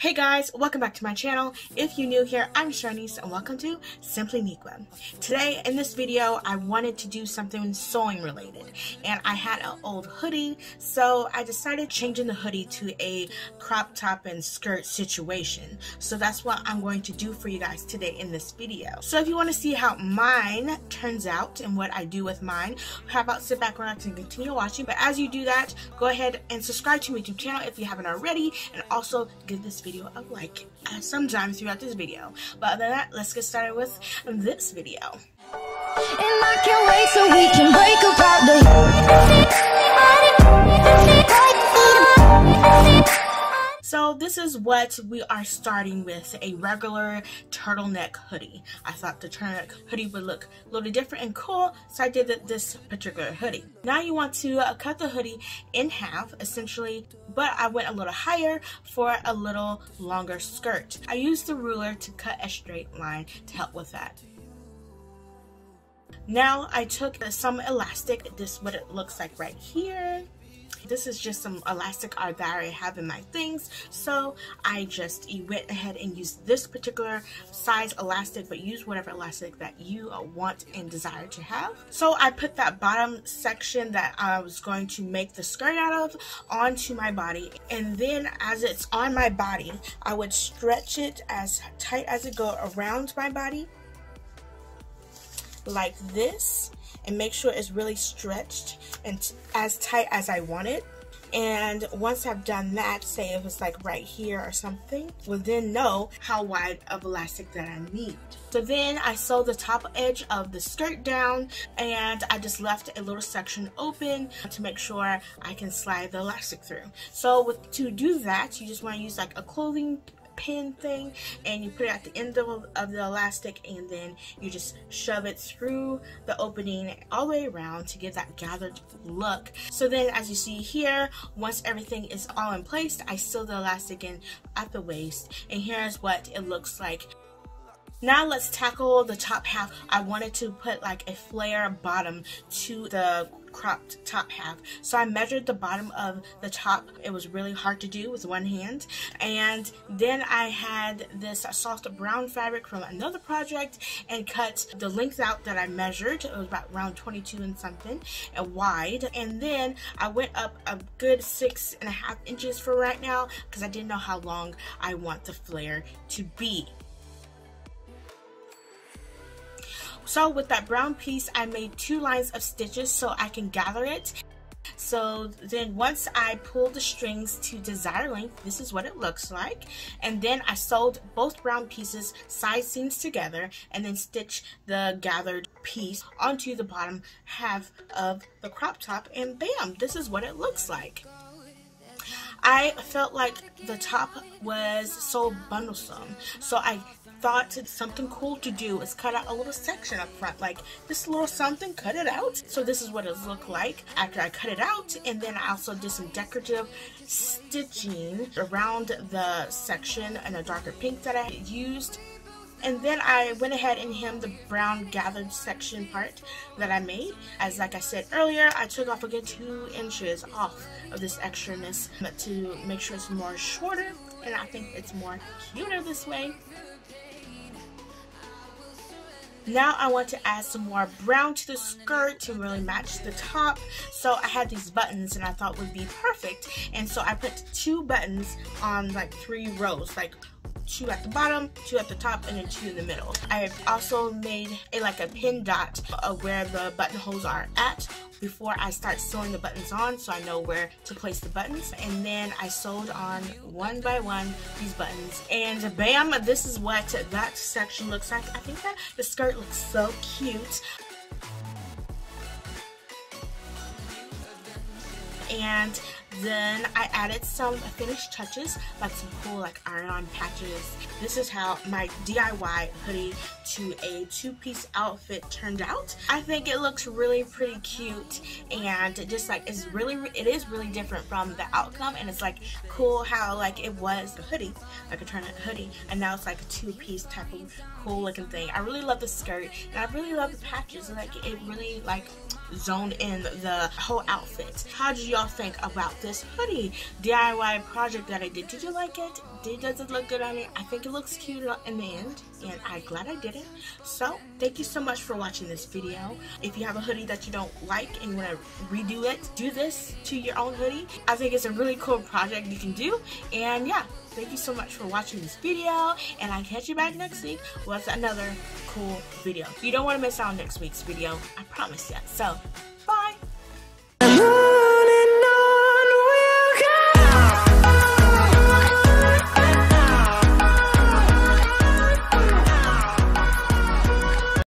Hey guys, welcome back to my channel. If you're new here, I'm Sharnice and welcome to Simply Ne'qua. Today in this video, I wanted to do something sewing related and I had an old hoodie, so I decided changing the hoodie to a crop top and skirt situation. So that's what I'm going to do for you guys today in this video. So if you want to see how mine turns out and what I do with mine, how about sit back, relax, and continue watching. But as you do that, go ahead and subscribe to my YouTube channel if you haven't already, and also give this video a like sometimes throughout this video. But other than that, let's get started with this video. And I can't wait so we can break about So this is what we are starting with, a regular turtleneck hoodie. I thought the turtleneck hoodie would look a little different and cool, so I did this particular hoodie. Now you want to cut the hoodie in half, essentially, but I went a little higher for a little longer skirt. I used the ruler to cut a straight line to help with that. Now I took some elastic. This is what it looks like right here. This is just some elastic that I already have in my things, so I just went ahead and used this particular size elastic, but use whatever elastic that you want and desire to have. So I put that bottom section that I was going to make the skirt out of onto my body, and then as it's on my body, I would stretch it as tight as it goes around my body like this, and make sure it's really stretched and as tight as I want it. And once I've done that, say if it's like right here or something, we'll then know how wide of elastic that I need. So then I sew the top edge of the skirt down, and I just left a little section open to make sure I can slide the elastic through. So to do that, you just want to use like a clothing pin thing, and you put it at the end of the elastic, and then you just shove it through the opening all the way around to get that gathered look. So then as you see here, once everything is all in place, I sew the elastic in at the waist, and here's what it looks like. Now let's tackle the top half. I wanted to put like a flare bottom to the cropped top half, so I measured the bottom of the top. It was really hard to do with one hand, and then I had this soft brown fabric from another project and cut the length out that I measured. It was about around 22 and something and wide, and then I went up a good 6.5 inches for right now because I didn't know how long I want the flare to be. So with that brown piece, I made 2 lines of stitches so I can gather it. So then once I pulled the strings to desired length, this is what it looks like. And then I sewed both brown pieces side seams together and then stitched the gathered piece onto the bottom half of the crop top, and bam, this is what it looks like. I felt like the top was so bundlesome, so I thought something cool to do is cut out a little section up front, like this little something, cut it out. So this is what it looked like after I cut it out, and then I also did some decorative stitching around the section in a darker pink that I used. And then I went ahead and hemmed the brown gathered section part that I made. As like I said earlier, I took off a good 2 inches off of this extraness to make sure it's more shorter, and I think it's more cuter this way. Now I want to add some more brown to the skirt to really match the top. So I had these buttons and I thought would be perfect, and so I put 2 buttons on like 3 rows, like 2 at the bottom, 2 at the top, and then 2 in the middle. I also made like a pin dot of where the buttonholes are at before I start sewing the buttons on, so I know where to place the buttons. And then I sewed on 1 by 1 these buttons, and bam, this is what that section looks like. I think that the skirt looks so cute. And then I added some finished touches, like some cool like iron-on patches. This is how my DIY hoodie to a 2-piece outfit turned out. I think it looks really pretty cute, and just like it is really different from the outcome, and it's like cool how like it was a hoodie, like a turtleneck hoodie, and now it's like a 2-piece type of cool looking thing. I really love the skirt, and I really love the patches. Like it really like zoned in the whole outfit. How did y'all think about this hoodie DIY project that I did? Did you like it? does it look good on me? I think it looks cute in the end, and I'm glad I did it. So thank you so much for watching this video. If you have a hoodie that you don't like and you want to redo it, do this to your own hoodie. I think it's a really cool project you can do. And yeah, thank you so much for watching this video, and I'll catch you back next week with another cool video. You don't want to miss out on next week's video, I promise you. So bye.